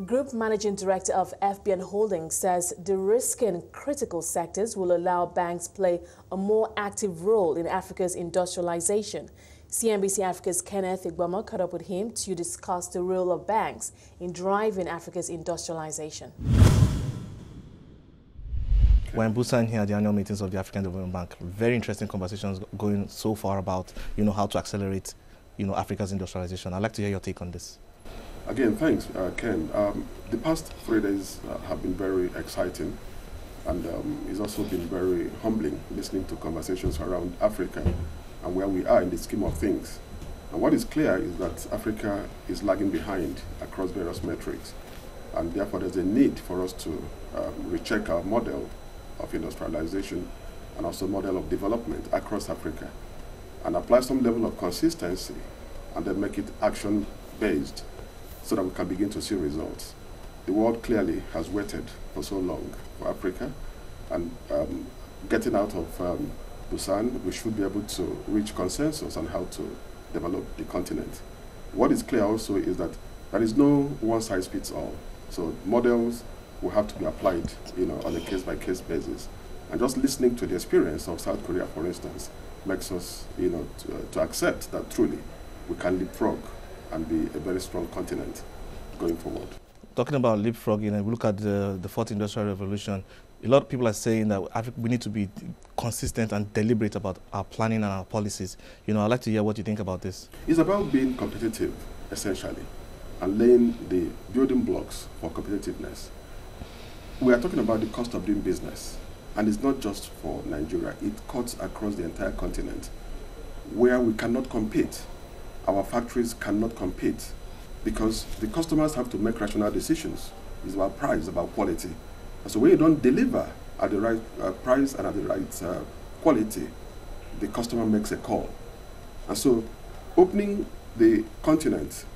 The Group Managing Director of FBN Holdings says de-risking critical sectors will allow banks play a more active role in Africa's industrialization. CNBC Africa's Kenneth Igboma caught up with him to discuss the role of banks in driving Africa's industrialization. We're in Busan here at the annual meetings of the African Development Bank. Very interesting conversations going so far about, how to accelerate, Africa's industrialization. I'd like to hear your take on this. Again, thanks, Ken. The past 3 days have been very exciting, and it's also been very humbling listening to conversations around Africa and where we are in the scheme of things. And what is clear is that Africa is lagging behind across various metrics, and therefore there's a need for us to recheck our model of industrialization and also model of development across Africa and apply some level of consistency and then make it action-based, so that we can begin to see results. The world clearly has waited for so long for Africa, and getting out of Busan, we should be able to reach consensus on how to develop the continent. What is clear also is that there is no one-size-fits-all. So models will have to be applied on a case-by-case basis. And just listening to the experience of South Korea, for instance, makes us to accept that truly we can leapfrog and be a very strong continent going forward. Talking about leapfrogging, and we look at the fourth industrial revolution, a lot of people are saying that we need to be consistent and deliberate about our planning and our policies. I'd like to hear what you think about this. It's about being competitive, essentially, and laying the building blocks for competitiveness. We are talking about the cost of doing business, and it's not just for Nigeria. It cuts across the entire continent, where we cannot compete. Our factories cannot compete because the customers have to make rational decisions. It's about price, about quality. And so when you don't deliver at the right price and at the right quality, the customer makes a call. And so opening the continent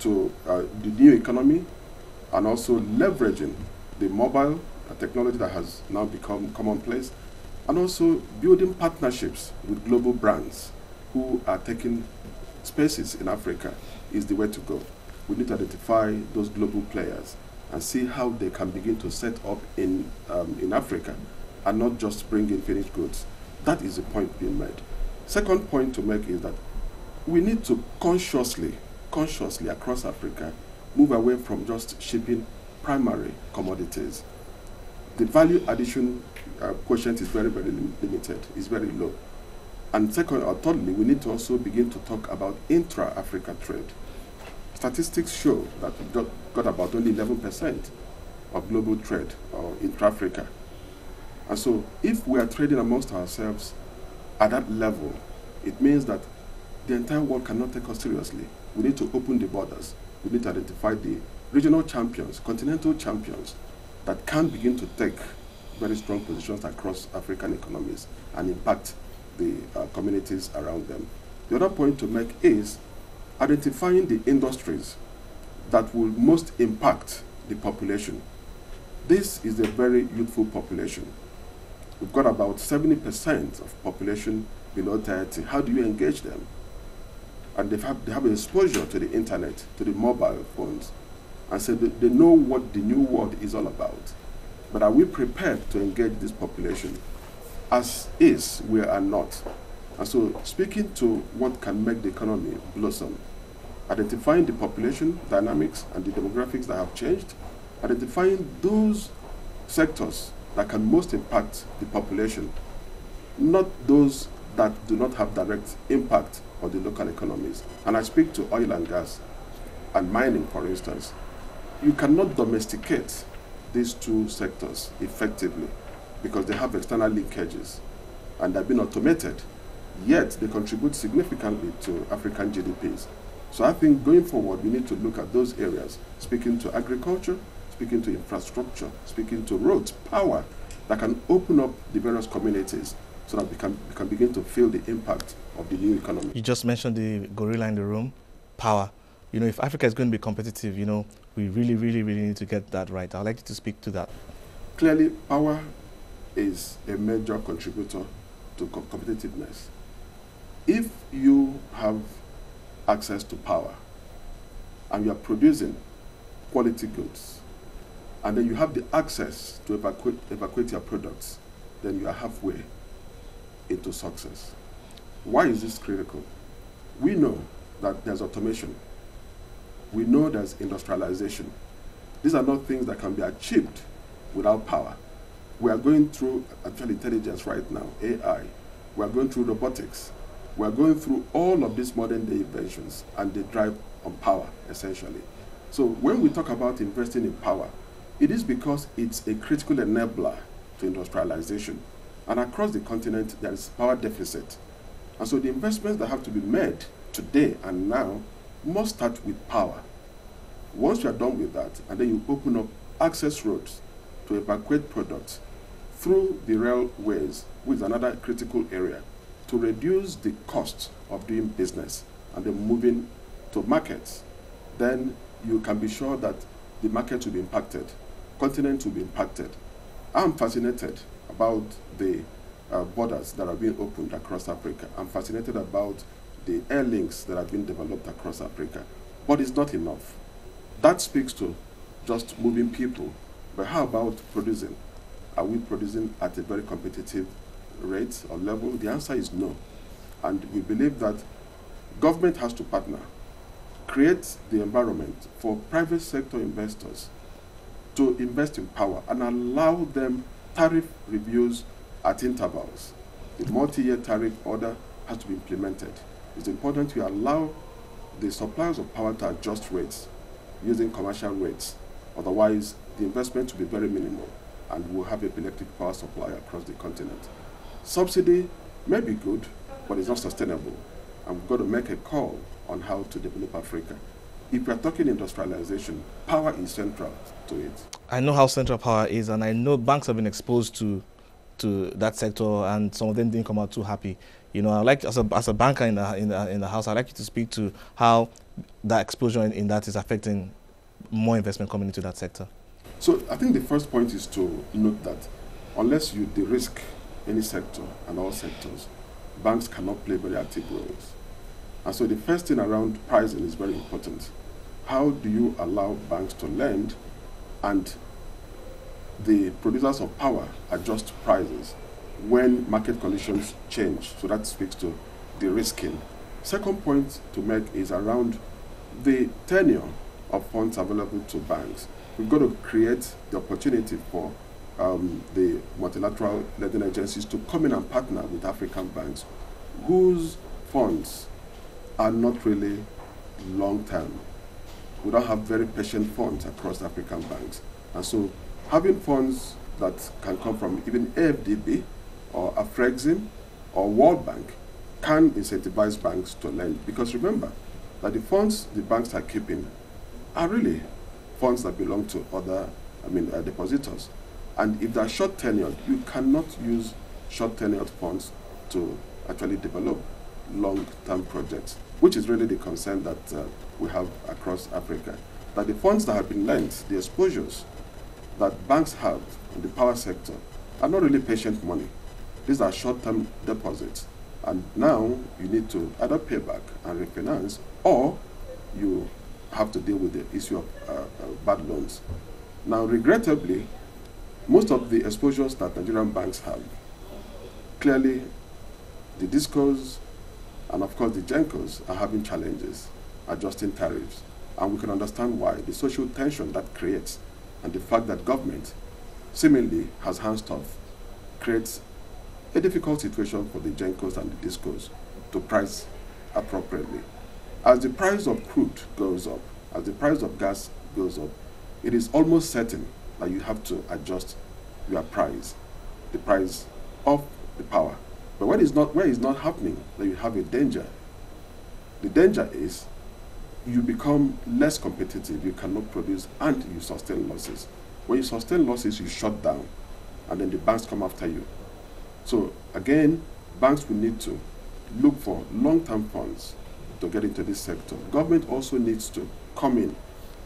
to the new economy and also leveraging the mobile technology that has now become commonplace, and also building partnerships with global brands who are taking spaces in Africa is the way to go. We need to identify those global players and see how they can begin to set up in Africa and not just bring in finished goods. That is the point being made. Second point to make is that we need to consciously across Africa, move away from just shipping primary commodities. The value addition quotient is very, very limited, it's very low. And second or thirdly, we need to also begin to talk about intra-Africa trade. Statistics show that we got about only 11% of global trade intra-Africa. And so if we are trading amongst ourselves at that level, it means that the entire world cannot take us seriously. We need to open the borders. We need to identify the regional champions, continental champions that can begin to take very strong positions across African economies and impact the communities around them. The other point to make is identifying the industries that will most impact the population. This is a very youthful population. We've got about 70% of population below 30. How do you engage them? And they have exposure to the internet, to the mobile phones, and so they know what the new world is all about. But are we prepared to engage this population? As is, we are not. And so speaking to what can make the economy blossom, identifying the population dynamics and the demographics that have changed, identifying those sectors that can most impact the population, not those that do not have direct impact on the local economies. And I speak to oil and gas and mining, for instance. You cannot domesticate these two sectors effectively, because they have external linkages and they've been automated, yet they contribute significantly to African GDPs. So I think going forward, we need to look at those areas, speaking to agriculture, speaking to infrastructure, speaking to roads, power, that can open up the various communities so that we can begin to feel the impact of the new economy. You just mentioned the gorilla in the room, power. If Africa is going to be competitive, we really, really, really need to get that right. I'd like you to speak to that. Clearly, power is a major contributor to competitiveness. If you have access to power and you are producing quality goods, and then you have the access to evacuate your products, then you are halfway into success. Why is this critical? We know that there's automation. We know there's industrialization. These are not things that can be achieved without power. We are going through artificial intelligence right now, AI. We are going through robotics. We are going through all of these modern day inventions, and they drive on power, essentially. So when we talk about investing in power, it is because it's a critical enabler to industrialization. And across the continent, there is power deficit. And so the investments that have to be made today and now must start with power. Once you are done with that, and then you open up access roads to evacuate products through the railways, which is another critical area, to reduce the cost of doing business and then moving to markets, then you can be sure that the market will be impacted, continent will be impacted. I'm fascinated about the borders that are being opened across Africa. I'm fascinated about the air links that have been developed across Africa, but it's not enough. That speaks to just moving people, but how about producing? Are we producing at a very competitive rate or level? The answer is no. And we believe that government has to partner, create the environment for private sector investors to invest in power and allow them tariff reviews at intervals. The multi-year tariff order has to be implemented. It's important we allow the suppliers of power to adjust rates using commercial rates. Otherwise, the investment will be very minimal and we'll have a epileptic power supply across the continent. Subsidy may be good, but it's not sustainable. And we've got to make a call on how to develop Africa. If we're talking industrialization, power is central to it. I know how central power is, and I know banks have been exposed to that sector, and some of them didn't come out too happy. You know, I like, as a banker in the house, I'd like you to speak to how that exposure in that is affecting more investment coming into that sector. So I think the first point is to note that unless you de-risk any sector and all sectors, banks cannot play very active roles. And so the first thing around pricing is very important. How do you allow banks to lend and the producers of power adjust prices when market conditions change? So that speaks to the risking. Second point to make is around the tenure of funds available to banks. We've got to create the opportunity for the multilateral lending agencies to come in and partner with African banks whose funds are not really long-term. We don't have very patient funds across African banks. And so having funds that can come from even AFDB or Afrexim or World Bank can incentivize banks to lend. Because remember that the funds the banks are keeping are really funds that belong to other, depositors. And if they're short tenured, you cannot use short tenured funds to actually develop long-term projects, which is really the concern that we have across Africa. That the funds that have been lent, the exposures that banks have in the power sector are not really patient money. These are short-term deposits. And now you need to either pay back and refinance, or you have to deal with the issue of bad loans. Now, regrettably, most of the exposures that Nigerian banks have, clearly the discos and of course the GenCos are having challenges adjusting tariffs. And we can understand why, the social tension that creates and the fact that government seemingly has hands off creates a difficult situation for the GenCos and the discos to price appropriately. As the price of crude goes up, as the price of gas goes up, it is almost certain that you have to adjust your price, the price of the power. But where it's not happening, then you have a danger. The danger is you become less competitive, you cannot produce, and you sustain losses. When you sustain losses, you shut down, and then the banks come after you. So again, banks will need to look for long-term funds to get into this sector. Government also needs to come in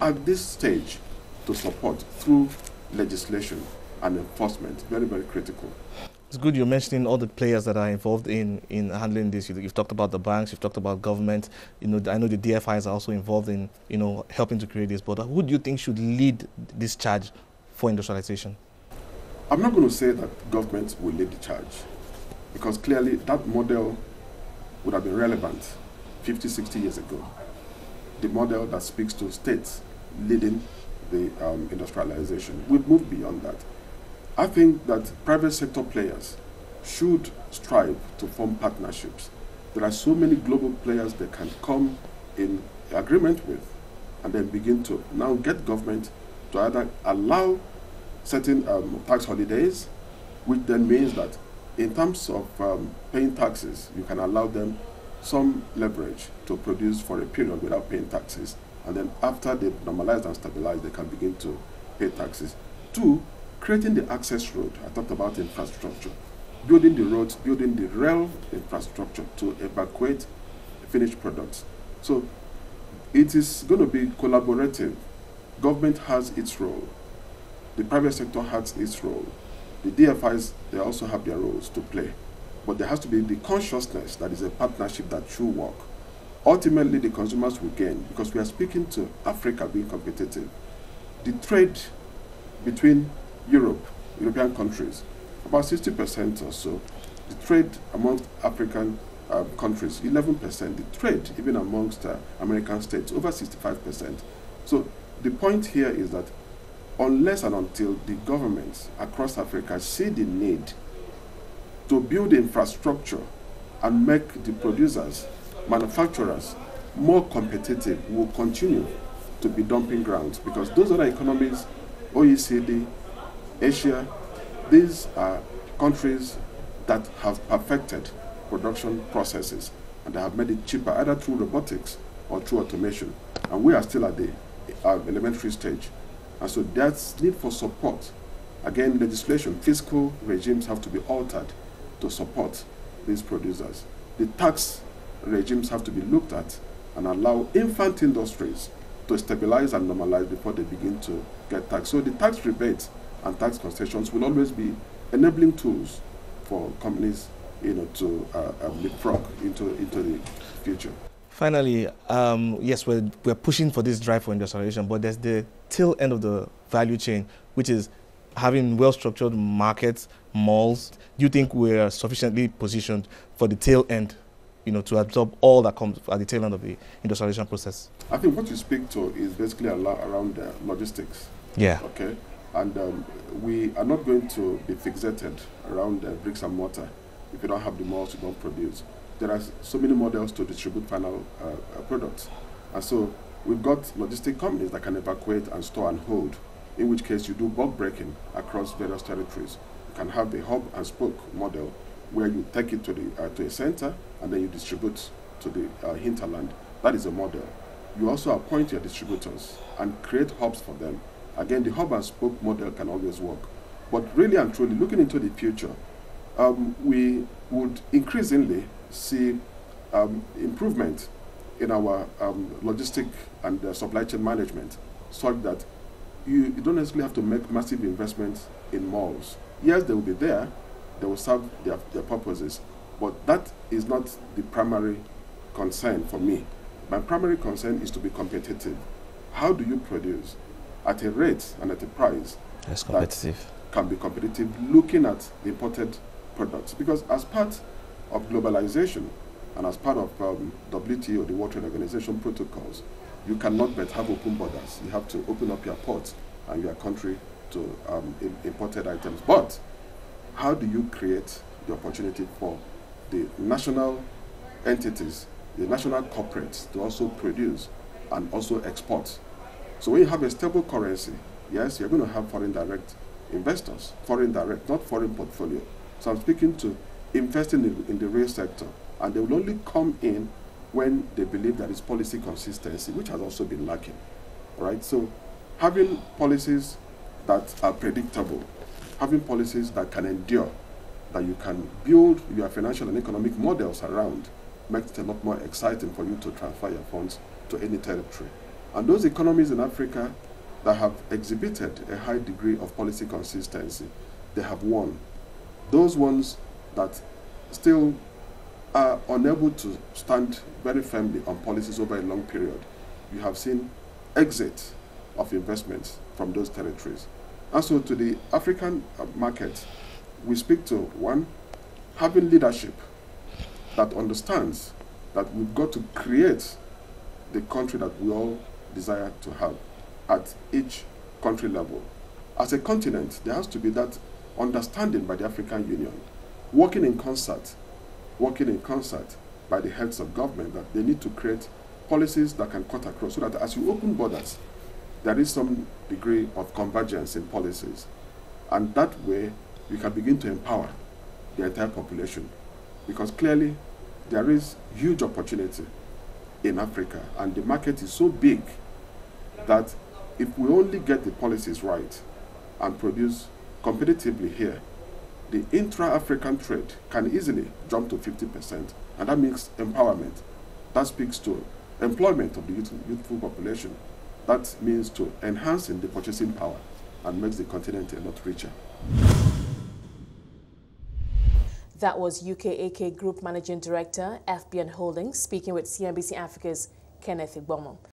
at this stage to support through legislation and enforcement. Very, very critical. It's good you're mentioning all the players that are involved in handling this. You've talked about the banks, you've talked about government. You know, I know the DFIs are also involved in, you know, helping to create this. But who do you think should lead this charge for industrialization? I'm not going to say that government will lead the charge, because clearly that model would have been relevant 50, 60 years ago. The model that speaks to states leading the industrialization. We've moved beyond that. I think that private sector players should strive to form partnerships. There are so many global players they can come in agreement with and then begin to now get government to either allow certain tax holidays, which then means that in terms of paying taxes, you can allow them some leverage to produce for a period without paying taxes. And then after they've normalized and stabilized, they can begin to pay taxes. Two, creating the access road. I talked about infrastructure. Building the roads, building the rail infrastructure to evacuate finished products. So it is going to be collaborative. Government has its role. The private sector has its role. The DFIs, they also have their roles to play. But there has to be the consciousness that is a partnership that should work. Ultimately, the consumers will gain, because we are speaking to Africa being competitive. The trade between European countries, about 60% or so. The trade amongst African countries, 11%. The trade even amongst American states, over 65%. So the point here is that unless and until the governments across Africa see the need to build infrastructure and make the producers, manufacturers more competitive, will continue to be dumping grounds, because those other economies, OECD, Asia, these are countries that have perfected production processes and they have made it cheaper either through robotics or through automation. And we are still at the elementary stage. And so that's need for support. Again, legislation, fiscal regimes have to be altered to support these producers. The tax regimes have to be looked at and allow infant industries to stabilize and normalize before they begin to get taxed. So the tax rebates and tax concessions will always be enabling tools for companies, you know, to leapfrog into the future. Finally, yes, we're pushing for this drive for industrialization, but there's the tail end of the value chain, which is having well-structured markets, malls. Do you think we're sufficiently positioned for the tail end, you know, to absorb all that comes at the tail end of the industrialization process? I think what you speak to is basically around logistics. Yeah. Okay. And we are not going to be fixated around bricks and mortar. If you don't have the malls, you don't produce. There are so many models to distribute final products. And so we've got logistic companies that can evacuate and store and hold, in which case you do bulk breaking across various territories. You can have a hub and spoke model where you take it to a center and then you distribute to the hinterland. That is a model. You also appoint your distributors and create hubs for them. Again, the hub and spoke model can always work. But really and truly, looking into the future, we would increasingly see improvement in our logistic and supply chain management, such that you don't necessarily have to make massive investments in malls. Yes, they will be there, they will serve their purposes, but that is not the primary concern for me. My primary concern is to be competitive. How do you produce at a rate and at a price that's competitive, that can be competitive looking at imported products? Because as part of globalization and as part of WTO, the World Trade Organization protocols, you cannot but have open borders. You have to open up your ports and your country to imported items. But how do you create the opportunity for the national entities, the national corporates, to also produce and also export? So when you have a stable currency, yes, you're going to have foreign direct investors, foreign direct, not foreign portfolio. So I'm speaking to investing in the real sector, and they will only come in when they believe there is policy consistency, which has also been lacking. All right? So having policies that are predictable, having policies that can endure, that you can build your financial and economic models around, makes it a lot more exciting for you to transfer your funds to any territory. And those economies in Africa that have exhibited a high degree of policy consistency, they have won. Those ones that still are unable to stand very firmly on policies over a long period, you have seen exit of investments from those territories. And so to the African market, we speak to one, having leadership that understands that we've got to create the country that we all desire to have at each country level. As a continent, there has to be that understanding by the African Union, working in concert by the heads of government, that they need to create policies that can cut across, so that as you open borders, there is some degree of convergence in policies. And that way, you can begin to empower the entire population, because clearly there is huge opportunity in Africa, and the market is so big that if we only get the policies right and produce competitively here, the intra-African trade can easily jump to 50%, and that means empowerment. That speaks to employment of the youthful population. That means to enhancing the purchasing power and makes the continent a lot richer. That was UK Eke Group Managing Director, FBN Holdings, speaking with CNBC Africa's Kenneth Igboma.